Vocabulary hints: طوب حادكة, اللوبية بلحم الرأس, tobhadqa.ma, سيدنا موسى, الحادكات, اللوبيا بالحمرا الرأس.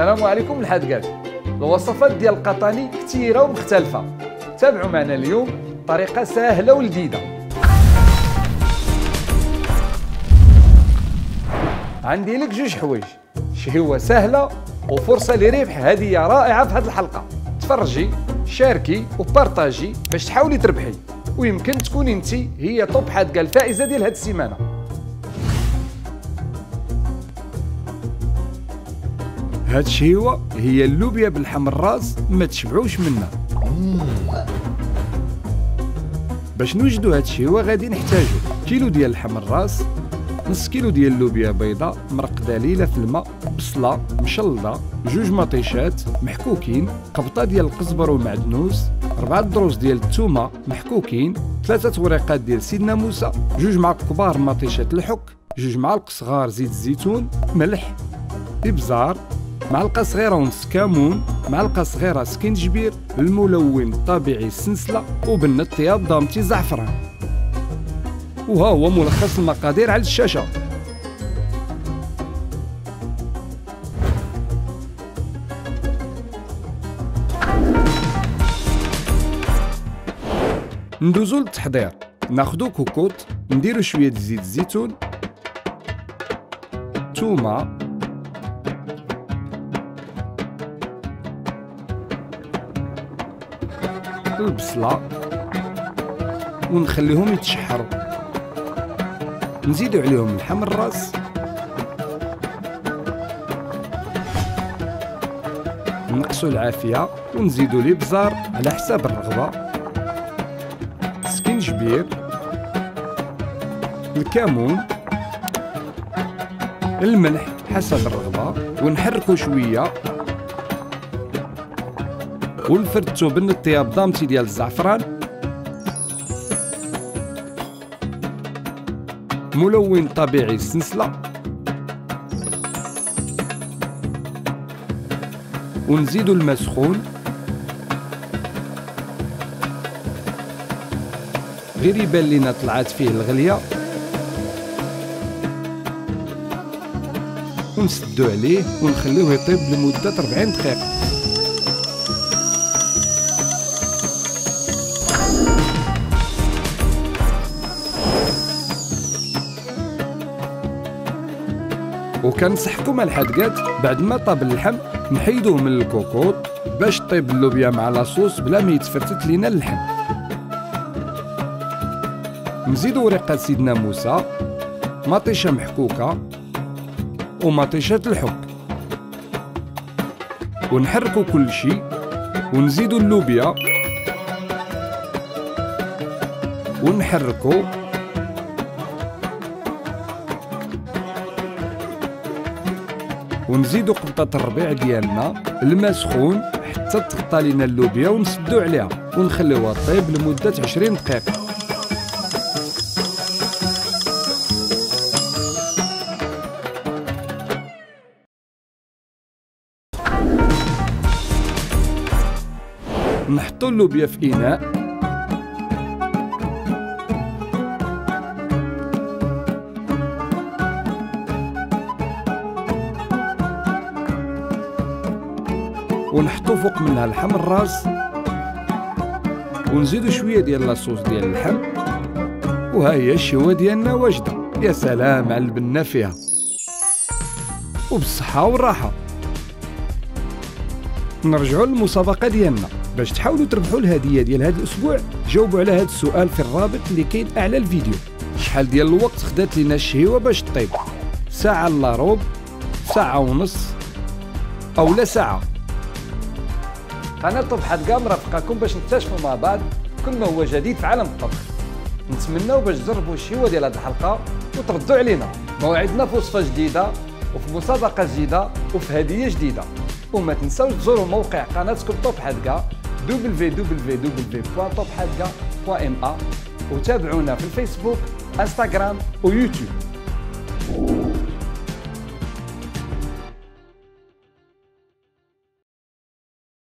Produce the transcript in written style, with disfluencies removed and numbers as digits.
السلام عليكم الحدقات. الوصفات ديال القطاني كثيرة ومختلفة، تابعوا معنا اليوم طريقة سهلة ولذيذة. عندي لك جوج حوايج، شهوة سهلة وفرصة لربح هدية رائعة في هذه الحلقة. تفرجي، شاركي وبارطاجي باش تحاولي تربحي، ويمكن تكوني انت هي طوب حادقة الفائزة ديال هذه السيمانة. هاد الشهيوة هي اللوبيا بالحمرا الرأس، ما تشبعوش منها. باش نوجدو هاد الشهيوة غادي نحتاجو كيلو ديال الحمر الراس، نص كيلو ديال اللوبيا بيضاء مرقدة ليلة في الماء، بصلة مشلضة، جوج مطيشات محكوكين، قبطة ديال القزبر والمعدنوس، 4 دروس ديال التومة محكوكين، 3 وريقات ديال سيدنا موسى، جوج معالق كبار مطيشات الحك، جوج معالق صغار زيت الزيتون، ملح، ابزار، معلقة صغيرة ونص كمون، معلقة صغيرة سكنجبير، الملون الطبيعي السنسلة، وبن الطياب ضامتي زعفران. وها هو ملخص المقادير على الشاشة. ندوزو للتحضير، ناخدو كوكوط، نديرو شوية زيت الزيتون، تومة، البصلة، ونخليهم يتشحروا. نزيدو عليهم لحم الراس، نقصو العافية، ونزيدو الابزار على حساب الرغبة، سكنجبير، الكمون، الملح حسب الرغبة، ونحركو شوية، ونفردتو بن الطياب ضامتي ديال الزعفران، ملون طبيعي السنسلة، ونزيدو الماء سخون غير يبان لينا طلعات فيه الغلية، ونسدو عليه ونخليوه يطيب لمدة 40 دقيقة. وكنصحكم الحدقات بعد ما طاب اللحم نحيدوه من الكوكوط باش طيب اللوبيا مع لاصوص بلا ما يتفرتت لينا اللحم. نزيدو وريقة سيدنا موسى، مطيشة محكوكة، ومطيشة الحك، ونحركو كلشي، ونزيدو اللوبيا ونحركو، ونزيدو قبطة الربيع ديالنا، الماء سخون حتى تغطى لينا اللوبيا، ونسدو عليها ونخليوها طيب لمدة 20 دقيقة. نحطو اللوبيا في إناء، ونحطو فوق منها لحم الراس، ونزيدو شويه ديال لاصوص ديال اللحم، وها هي الشهوه ديالنا واجده. يا سلام على البنه فيها، وبالصحه والراحه. نرجعو للمسابقه ديالنا، باش تحاولوا تربحوا الهديه ديال هذا الاسبوع جاوبوا على هذا السؤال في الرابط اللي كاين اعلى الفيديو. شحال ديال الوقت خدات لينا الشهوه باش طيب؟ ساعه الا ربع، ساعه ونص، او لا ساعه. قناة طوب حادقة مرافقاكم باش نكتشفوا مع بعض كل ما هو جديد في عالم الطبخ. نتمناو باش تجربوا الشهوة ديال هذه الحلقة وتردوا علينا. موعدنا في وصفة جديدة وفي مسابقة جديدة وفي هدية جديدة. وما تنساوش تزوروا موقع قناتكم طوب حادقة www.tobhadqa.ma، وتابعونا في الفيسبوك، انستغرام ويوتيوب.